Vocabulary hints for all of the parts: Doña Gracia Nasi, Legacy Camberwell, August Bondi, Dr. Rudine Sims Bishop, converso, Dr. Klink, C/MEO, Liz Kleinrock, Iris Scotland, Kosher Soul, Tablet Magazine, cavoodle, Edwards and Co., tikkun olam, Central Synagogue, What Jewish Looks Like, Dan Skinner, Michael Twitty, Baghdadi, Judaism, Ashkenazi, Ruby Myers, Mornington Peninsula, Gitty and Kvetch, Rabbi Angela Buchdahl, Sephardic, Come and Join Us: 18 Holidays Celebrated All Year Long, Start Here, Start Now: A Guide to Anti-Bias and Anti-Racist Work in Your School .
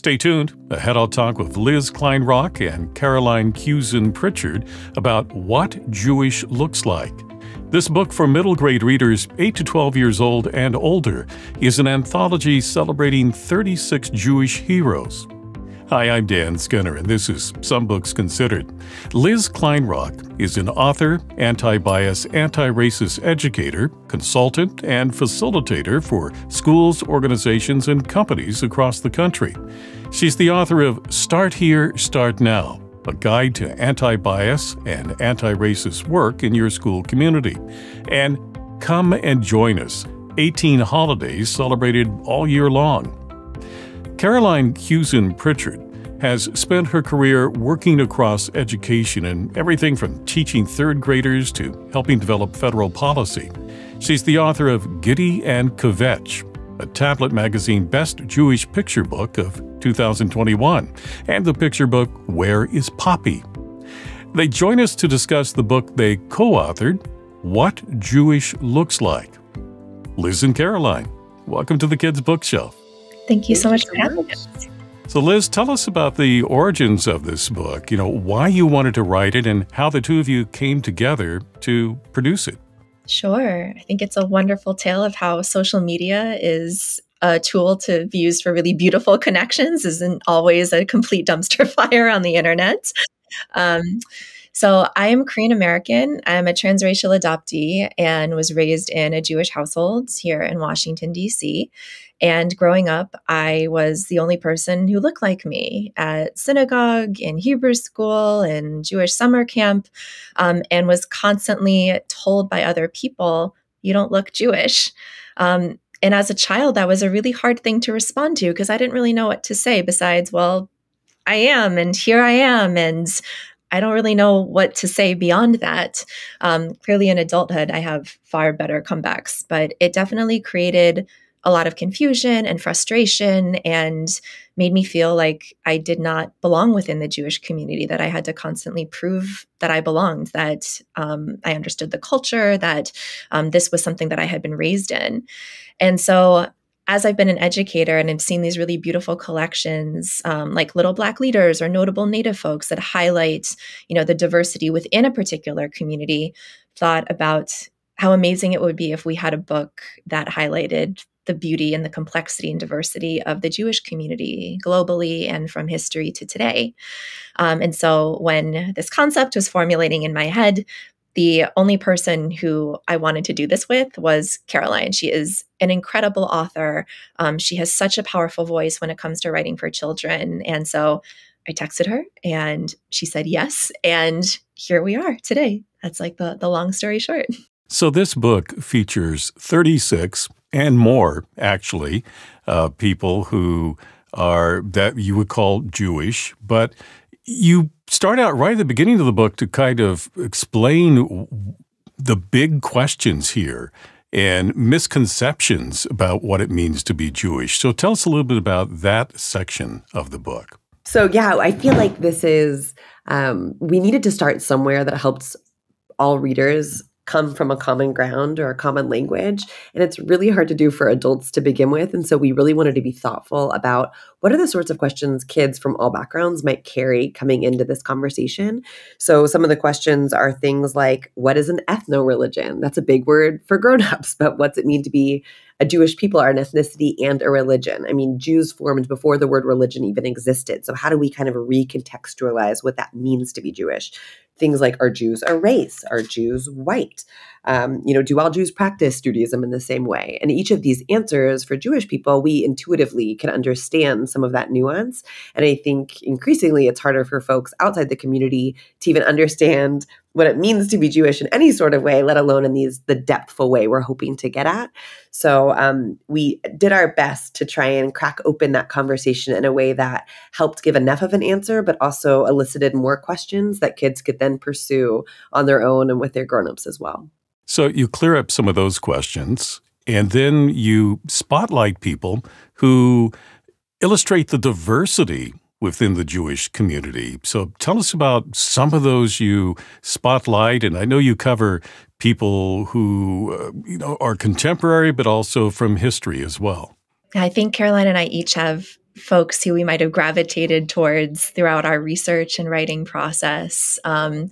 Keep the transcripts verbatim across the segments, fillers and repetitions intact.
Stay tuned. Ahead, I'll talk with Liz Kleinrock and Caroline Kusin Pritchard about What Jewish Looks Like. This book for middle grade readers eight to twelve years old and older is an anthology celebrating thirty-six Jewish heroes. Hi, I'm Dan Skinner, and this is Some Books Considered. Liz Kleinrock is an author, anti-bias, anti-racist educator, consultant, and facilitator for schools, organizations, and companies across the country. She's the author of Start Here, Start Now: A Guide to Anti-Bias and Anti-Racist Work in Your School Community, and Come and Join Us, eighteen Holidays Celebrated All Year Long. Caroline Kusin Pritchard has spent her career working across education and everything from teaching third graders to helping develop federal policy. She's the author of Gitty and Kvetch, a Tablet Magazine Best Jewish Picture Book of two thousand twenty-one, and the picture book, Where is Poppy? They join us to discuss the book they co-authored, What Jewish Looks Like. Liz and Caroline, welcome to the Kids Bookshelf. Thank you so much for having us. So Liz, tell us about the origins of this book, you know, why you wanted to write it and how the two of you came together to produce it. Sure. I think it's a wonderful tale of how social media is a tool to be used for really beautiful connections, isn't always a complete dumpster fire on the internet. Um, so I am Korean American. I'm a transracial adoptee and was raised in a Jewish household here in Washington, D C And growing up, I was the only person who looked like me at synagogue, in Hebrew school, in Jewish summer camp, um, and was constantly told by other people, you don't look Jewish. Um, and as a child, that was a really hard thing to respond to because I didn't really know what to say besides, well, I am, and here I am, and I don't really know what to say beyond that. Um, clearly in adulthood, I have far better comebacks, but it definitely created a lot of confusion and frustration and made me feel like I did not belong within the Jewish community, that I had to constantly prove that I belonged, that um, I understood the culture, that um, this was something that I had been raised in. And so as I've been an educator and I've seen these really beautiful collections um, like Little Black Leaders or Notable Native Folks that highlight, you know, the diversity within a particular community, thought about how amazing it would be if we had a book that highlighted the beauty and the complexity and diversity of the Jewish community globally and from history to today. Um, and so when this concept was formulating in my head, the only person who I wanted to do this with was Caroline. She is an incredible author. Um, she has such a powerful voice when it comes to writing for children. And so I texted her and she said yes. And here we are today. That's like the, the long story short. So this book features thirty-six and more, actually, uh, people who are that you would call Jewish. But you start out right at the beginning of the book to kind of explain the big questions here and misconceptions about what it means to be Jewish. So tell us a little bit about that section of the book. So, yeah, I feel like this is um, we needed to start somewhere that helps all readers come from a common ground or a common language. And it's really hard to do for adults to begin with. And so we really wanted to be thoughtful about what are the sorts of questions kids from all backgrounds might carry coming into this conversation. So some of the questions are things like, what is an ethno-religion? That's a big word for grown-ups, but what's it mean to be a Jewish people, are an ethnicity and a religion? I mean, Jews formed before the word religion even existed. So how do we kind of recontextualize what that means to be Jewish? Things like, are Jews a race? Are Jews white? Um, you know, do all Jews practice Judaism in the same way? And each of these answers for Jewish people, we intuitively can understand some of that nuance. And I think increasingly it's harder for folks outside the community to even understand what it means to be Jewish in any sort of way, let alone in these the depthful way we're hoping to get at. So um, we did our best to try and crack open that conversation in a way that helped give enough of an answer, but also elicited more questions that kids could then pursue on their own and with their grownups as well. So you clear up some of those questions, and then you spotlight people who illustrate the diversity within the Jewish community. So tell us about some of those you spotlight, and I know you cover people who uh, you know, are contemporary, but also from history as well. I think Caroline and I each have folks who we might have gravitated towards throughout our research and writing process. Um,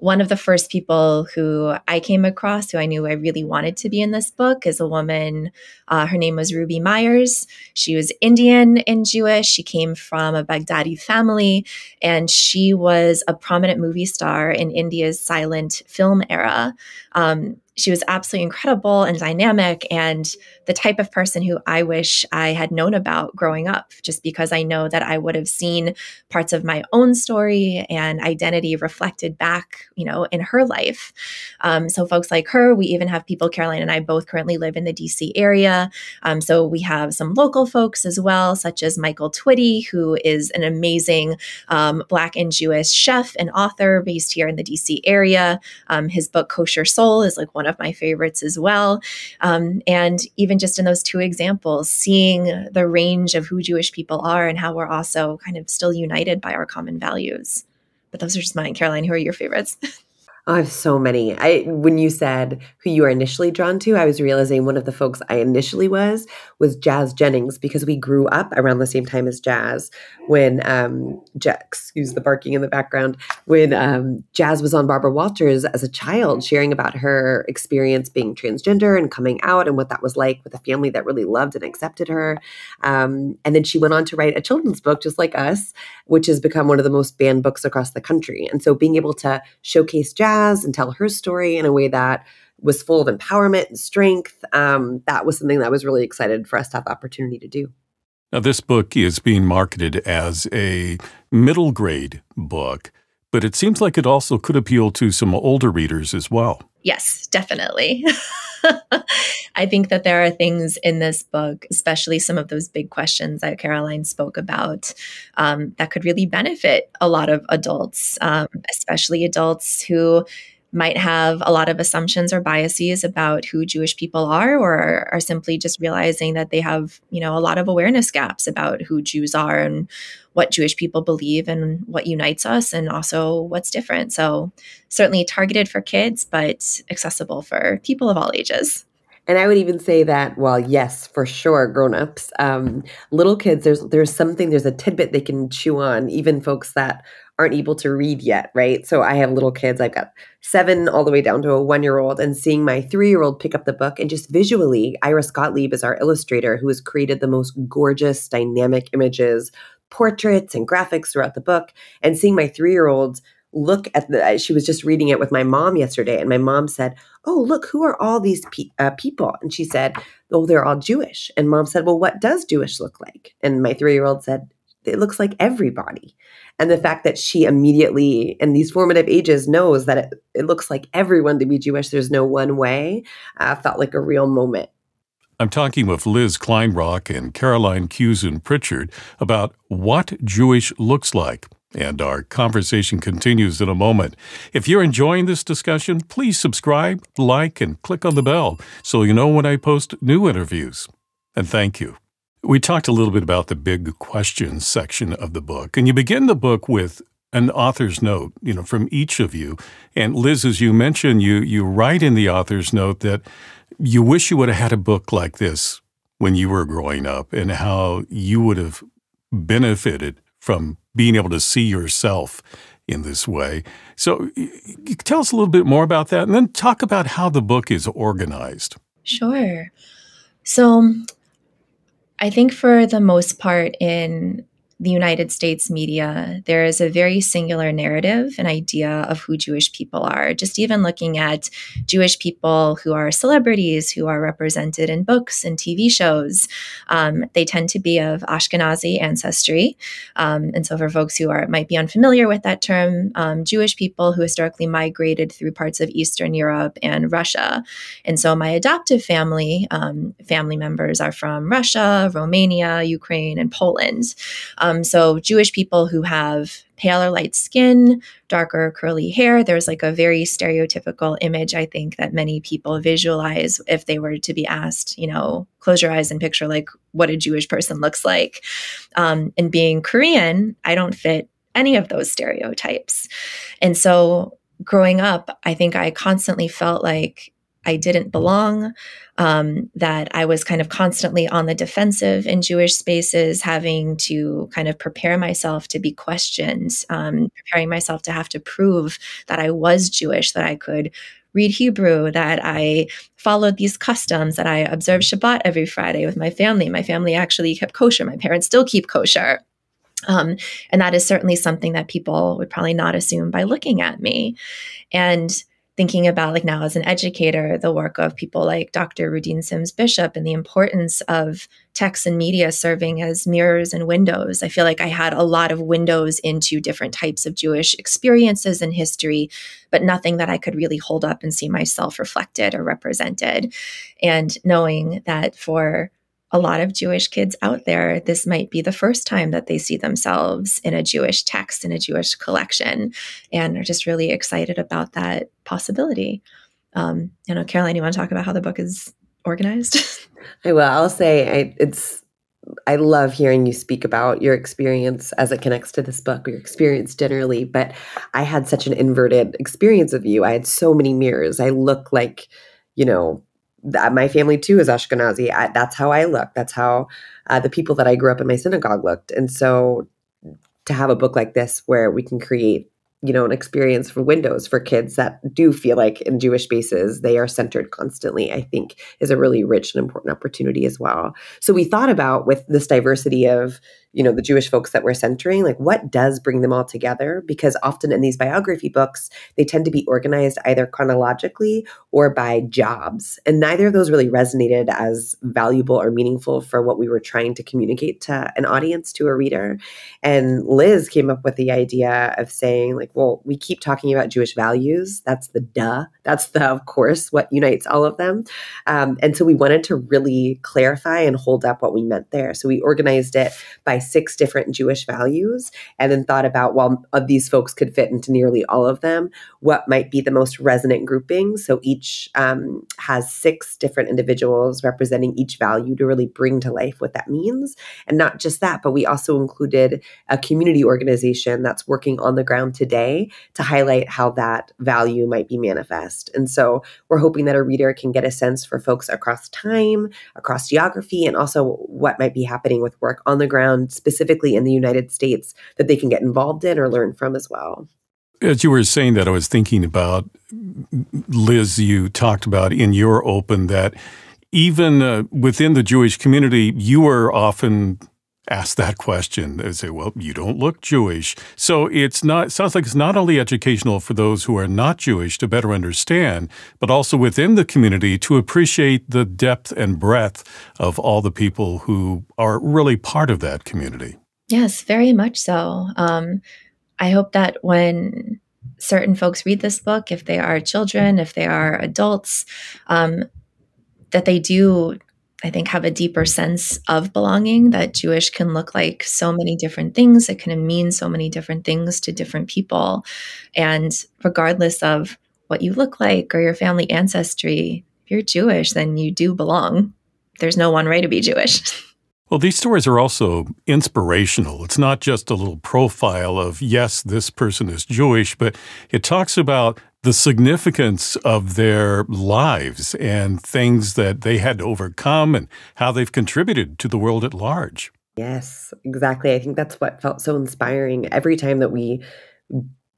one of the first people who I came across, who I knew I really wanted to be in this book, is a woman. Uh, her name was Ruby Myers. She was Indian and Jewish. She came from a Baghdadi family, and she was a prominent movie star in India's silent film era. Um, She was absolutely incredible and dynamic, and the type of person who I wish I had known about growing up, just because I know that I would have seen parts of my own story and identity reflected back, you know, in her life. Um, so folks like her, we even have people, Caroline and I both currently live in the D C area. Um, so we have some local folks as well, such as Michael Twitty, who is an amazing um, Black and Jewish chef and author based here in the D C area. Um, his book, Kosher Soul, is like one of my favorites as well. Um, and even just in those two examples, seeing the range of who Jewish people are and how we're also kind of still united by our common values. But those are just mine. Caroline, who are your favorites? I have so many. I, when you said who you were initially drawn to, I was realizing one of the folks I initially was was Jazz Jennings, because we grew up around the same time as Jazz when, um, J- excuse the barking in the background, when um, Jazz was on Barbara Walters as a child, sharing about her experience being transgender and coming out and what that was like with a family that really loved and accepted her. Um, and then she went on to write a children's book, just like us, which has become one of the most banned books across the country. And so being able to showcase Jazz and tell her story in a way that was full of empowerment and strength. Um, that was something that I was really excited for us to have the opportunity to do. Now, this book is being marketed as a middle grade book, but it seems like it also could appeal to some older readers as well. Yes, definitely. I think that there are things in this book, especially some of those big questions that Caroline spoke about, um, that could really benefit a lot of adults, um, especially adults who might have a lot of assumptions or biases about who Jewish people are, or are simply just realizing that they have, you know, a lot of awareness gaps about who Jews are and what Jewish people believe and what unites us and also what's different. So certainly targeted for kids, but accessible for people of all ages. And I would even say that, well, yes, for sure, grown-ups, um, little kids, there's there's something, there's a tidbit they can chew on, even folks that aren't able to read yet, right? So I have little kids. I've got seven all the way down to a one-year-old, and seeing my three-year-old pick up the book and just visually, Iris Scotland is our illustrator who has created the most gorgeous, dynamic images, portraits, and graphics throughout the book. And seeing my three-year-old look at the, she was just reading it with my mom yesterday, and my mom said, oh, look, who are all these pe uh, people? And she said, oh, they're all Jewish. And mom said, well, what does Jewish look like? And my three-year-old said, it looks like everybody. And the fact that she immediately, in these formative ages, knows that it, it looks like everyone to be Jewish, there's no one way, uh, felt like a real moment. I'm talking with Liz Kleinrock and Caroline Kusin Pritchard about What Jewish Looks Like. And our conversation continues in a moment. If you're enjoying this discussion, please subscribe, like, and click on the bell so you know when I post new interviews. And thank you. We talked a little bit about the big questions section of the book. And you begin the book with an author's note, you know, from each of you. And Liz, as you mentioned, you, you write in the author's note that you wish you would have had a book like this when you were growing up, and how you would have benefited from being able to see yourself in this way. So you tell us a little bit more about that, and then talk about how the book is organized. Sure. So I think for the most part in the United States media, there is a very singular narrative and idea of who Jewish people are. Just even looking at Jewish people who are celebrities, who are represented in books and T V shows, um, they tend to be of Ashkenazi ancestry. Um, and so for folks who are might be unfamiliar with that term, um, Jewish people who historically migrated through parts of Eastern Europe and Russia. And so my adoptive family, um, family members are from Russia, Romania, Ukraine, and Poland. Um, Um, so Jewish people who have paler light skin, darker curly hair, there's like a very stereotypical image, I think, that many people visualize if they were to be asked, you know, close your eyes and picture like what a Jewish person looks like. Um, and being Korean, I don't fit any of those stereotypes. And so growing up, I think I constantly felt like I didn't belong, um, that I was kind of constantly on the defensive in Jewish spaces, having to kind of prepare myself to be questioned, um, preparing myself to have to prove that I was Jewish, that I could read Hebrew, that I followed these customs, that I observed Shabbat every Friday with my family. My family actually kept kosher. My parents still keep kosher. Um, and that is certainly something that people would probably not assume by looking at me. And thinking about, like, now as an educator, the work of people like Doctor Rudine Sims Bishop and the importance of text and media serving as mirrors and windows. I feel like I had a lot of windows into different types of Jewish experiences and history, but nothing that I could really hold up and see myself reflected or represented. And knowing that for a lot of Jewish kids out there, this might be the first time that they see themselves in a Jewish text, in a Jewish collection, and are just really excited about that possibility. Um, you know, Caroline, you want to talk about how the book is organized? I will. I'll say I, it's. I love hearing you speak about your experience as it connects to this book, your experience generally, but I had such an inverted experience of you. I had so many mirrors. I look like, you know, my family too is Ashkenazi. I, that's how I look. That's how uh, the people that I grew up in my synagogue looked. And so to have a book like this where we can create, you know, an experience for windows for kids that do feel like in Jewish spaces, they are centered constantly, I think is a really rich and important opportunity as well. So we thought about with this diversity of, you know, the Jewish folks that we're centering, like what does bring them all together? Because often in these biography books, they tend to be organized either chronologically or by jobs. And neither of those really resonated as valuable or meaningful for what we were trying to communicate to an audience, to a reader. And Liz came up with the idea of saying, like, well, we keep talking about Jewish values. That's the duh. That's the, of course, what unites all of them. Um, and so we wanted to really clarify and hold up what we meant there. So we organized it by six different Jewish values and then thought about, well, of these folks could fit into nearly all of them, what might be the most resonant grouping. So each um, has six different individuals representing each value to really bring to life what that means. And not just that, but we also included a community organization that's working on the ground today to highlight how that value might be manifest. And so we're hoping that a reader can get a sense for folks across time, across geography, and also what might be happening with work on the ground, specifically in the United States, that they can get involved in or learn from as well. As you were saying that, I was thinking about, Liz, you talked about in your open that even uh, within the Jewish community, you are often ask that question. They say, well, you don't look Jewish. So it's not, it sounds like it's not only educational for those who are not Jewish to better understand, but also within the community to appreciate the depth and breadth of all the people who are really part of that community. Yes, very much so. Um, I hope that when certain folks read this book, if they are children, if they are adults, um, that they do I think have a deeper sense of belonging, that Jewish can look like so many different things. It can mean so many different things to different people. And regardless of what you look like or your family ancestry, if you're Jewish, then you do belong. There's no one way to be Jewish. Well, these stories are also inspirational. It's not just a little profile of, yes, this person is Jewish, but it talks about the significance of their lives and things that they had to overcome and how they've contributed to the world at large. Yes, exactly. I think that's what felt so inspiring. Every time that we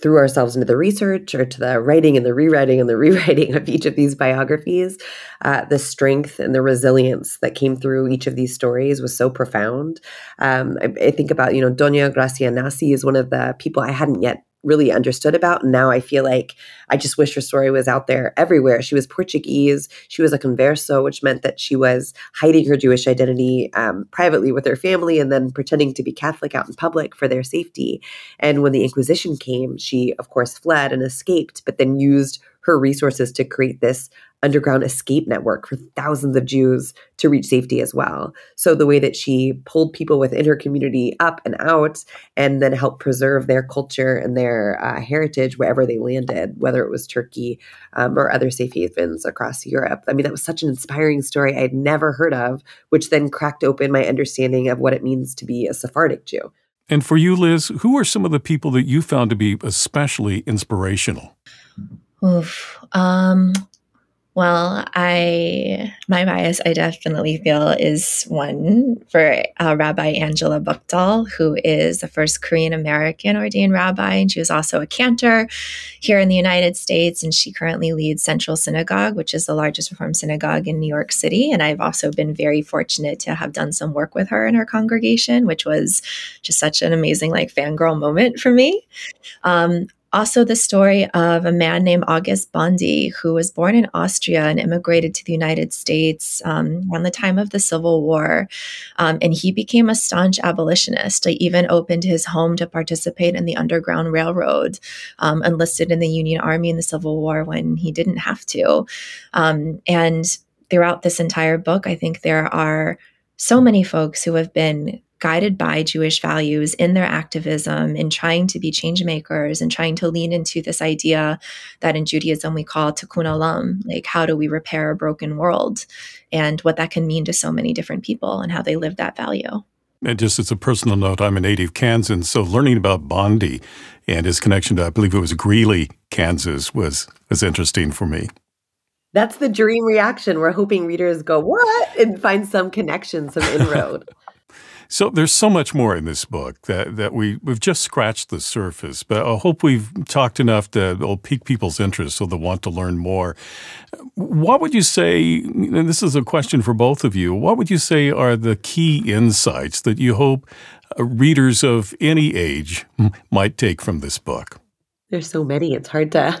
threw ourselves into the research or to the writing and the rewriting and the rewriting of each of these biographies, uh, the strength and the resilience that came through each of these stories was so profound. Um, I, I think about, you know, Doña Gracia Nasi is one of the people I hadn't yet really understood about. And now I feel like I just wish her story was out there everywhere. She was Portuguese. She was a converso, which meant that she was hiding her Jewish identity um, privately with her family and then pretending to be Catholic out in public for their safety. And when the Inquisition came, she, of course, fled and escaped, but then used her resources to create this underground escape network for thousands of Jews to reach safety as well. So the way that she pulled people within her community up and out and then helped preserve their culture and their uh, heritage wherever they landed, whether it was Turkey um, or other safe havens across Europe. I mean, that was such an inspiring story I had never heard of, which then cracked open my understanding of what it means to be a Sephardic Jew. And for you, Liz, who are some of the people that you found to be especially inspirational? Oof. Um... Well, I my bias I definitely feel is one for uh, Rabbi Angela Buchdahl, who is the first Korean American ordained rabbi, and she was also a cantor here in the United States, and she currently leads Central Synagogue, which is the largest Reform synagogue in New York City. And I've also been very fortunate to have done some work with her and her congregation, which was just such an amazing like fangirl moment for me. Um, Also, the story of a man named August Bondi, who was born in Austria and immigrated to the United States um, around the time of the Civil War. Um, and he became a staunch abolitionist. He even opened his home to participate in the Underground Railroad, um, enlisted in the Union Army in the Civil War when he didn't have to. Um, and throughout this entire book, I think there are so many folks who have been guided by Jewish values in their activism, in trying to be change makers, and trying to lean into this idea that in Judaism we call tikkun olam, like how do we repair a broken world, and what that can mean to so many different people and how they live that value. And just as a personal note, I'm a native Kansan, so learning about Bondi and his connection to, I believe it was Greeley, Kansas, was, was interesting for me. That's the dream reaction. We're hoping readers go, what? And find some connection, some inroad. So there's so much more in this book that, that we, we've just scratched the surface, but I hope we've talked enough that it'll pique people's interest so they'll want to learn more. What would you say, and this is a question for both of you, what would you say are the key insights that you hope readers of any age might take from this book? There's so many, it's hard to...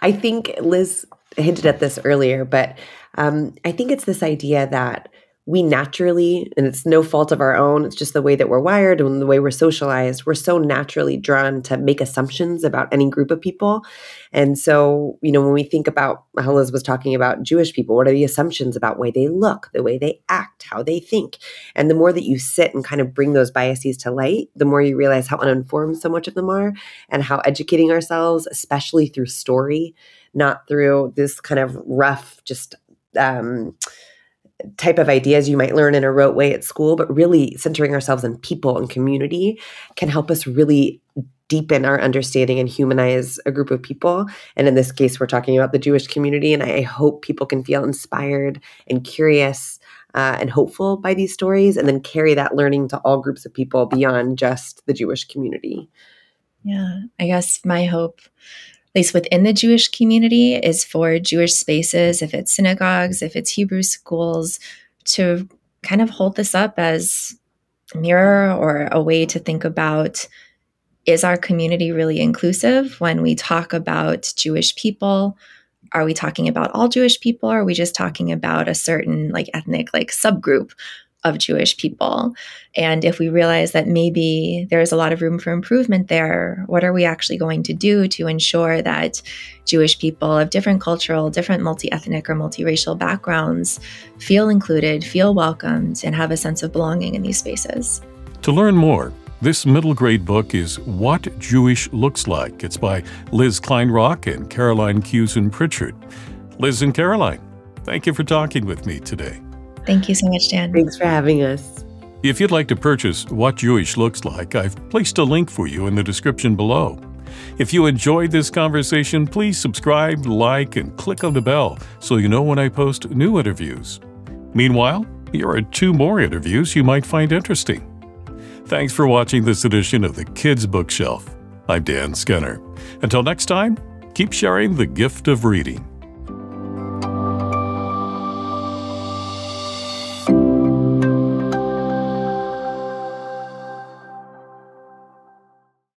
I think Liz hinted at this earlier, but um, I think it's this idea that we naturally, and it's no fault of our own, it's just the way that we're wired and the way we're socialized, we're so naturally drawn to make assumptions about any group of people. And so, you know, when we think about how Liz was talking about Jewish people, what are the assumptions about the way they look, the way they act, how they think? And the more that you sit and kind of bring those biases to light, the more you realize how uninformed so much of them are, and how educating ourselves, especially through story, not through this kind of rough, just... um type of ideas you might learn in a rote way at school, but really centering ourselves in people and community can help us really deepen our understanding and humanize a group of people. And in this case, we're talking about the Jewish community, and I hope people can feel inspired and curious uh, and hopeful by these stories, and then carry that learning to all groups of people beyond just the Jewish community. Yeah, I guess my hope, at least within the Jewish community, is for Jewish spaces, if it's synagogues, if it's Hebrew schools, to kind of hold this up as a mirror or a way to think about, is our community really inclusive when we talk about Jewish people? Are we talking about all Jewish people, or are we just talking about a certain like ethnic like subgroup of Jewish people? And if we realize that maybe there's a lot of room for improvement there, what are we actually going to do to ensure that Jewish people of different cultural, different multi-ethnic or multiracial backgrounds feel included, feel welcomed, and have a sense of belonging in these spaces? To learn more, this middle grade book is What Jewish Looks Like. It's by Liz Kleinrock and Caroline Kusin Pritchard. Liz and Caroline, thank you for talking with me today. Thank you so much, Dan. Thanks for having us. If you'd like to purchase What Jewish Looks Like, I've placed a link for you in the description below. If you enjoyed this conversation, please subscribe, like, and click on the bell so you know when I post new interviews. Meanwhile, here are two more interviews you might find interesting. Thanks for watching this edition of the Kids Bookshelf. I'm Dan Skinner. Until next time, keep sharing the gift of reading.